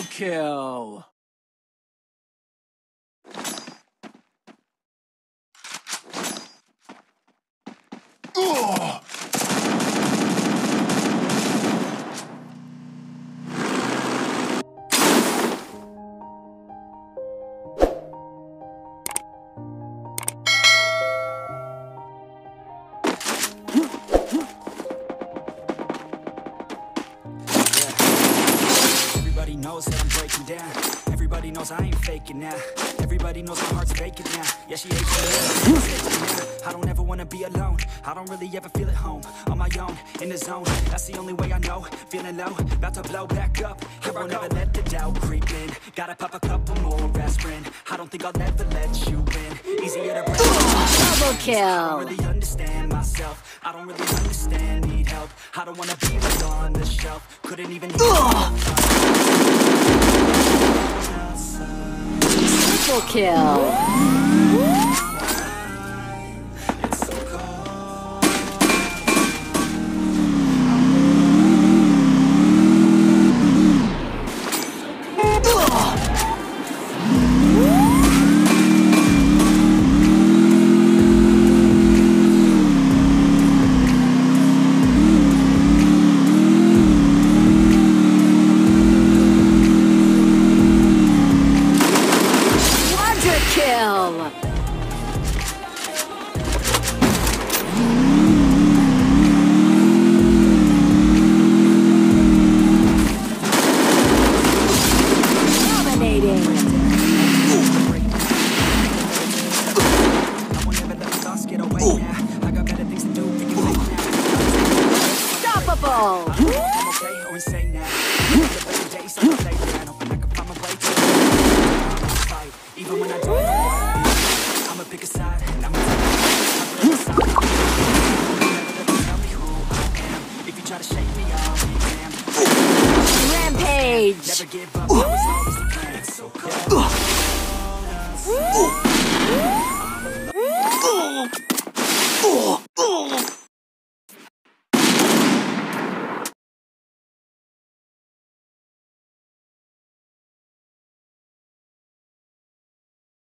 Double kill! Ugh! That I'm breaking down. Everybody knows I ain't faking now. Everybody knows my heart's faking now. Yeah, she hates me. I don't ever wanna be alone. I don't really ever feel at home. On my own, in the zone. That's the only way I know. Feeling low, about to blow back up. Here I won't ever let the doubt creep in. Gotta pop a couple more aspirin. I don't think I'll ever let you win. Easier to break. Double kill. I don't really understand myself. I don't really understand. Need help. I don't wanna be left on the shelf. Couldn't even. Triple kill. Never give up, that was always the plan. It's so cold.